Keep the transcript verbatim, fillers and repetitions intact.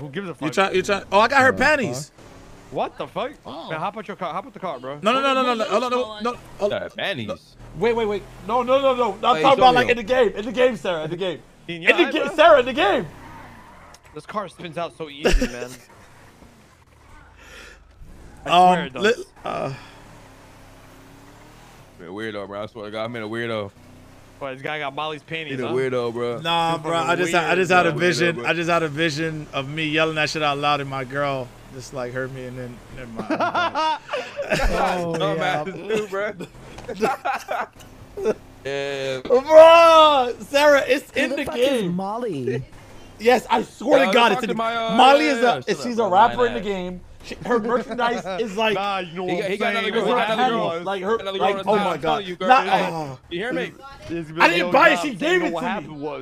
Who gives a fuck? You try, you try. Oh, I got her uh, panties. Fuck. What the fuck? Oh. Man, hop out your car. Hop out the car, bro. No, no, no, no, no, no, no, no, no, no, no. Panties. Wait, wait, wait. No, no, no, no. I'm talking about like in the game. In the game, Sarah. In the game. In the game, Sarah. In the game. This car spins out so easy, man. I swear um, it does. Uh, I'm a weirdo, bro. I swear to God, I'm in a weirdo. But this guy got Molly's panties. He's a huh? weirdo, bro. Nah, bro. I just, weird, I just had a vision. Weirdo, I just had a vision of me yelling that shit out loud, and my girl just like heard me, and then never mind. Oh, dumbass dude, bro. Yeah, bro. Sarah, it's Who in the, the fuck game. Is Molly. Yes, I swear yeah, to God, it's in. My, uh, Molly is a. Is, she's up, a rapper in the game. She, her merchandise is like. Nah, you know what he, he got another girl. Another girl. Like her. Another girl like, oh my God! You, nah, uh, you hear me? I didn't buy it. She gave it to me.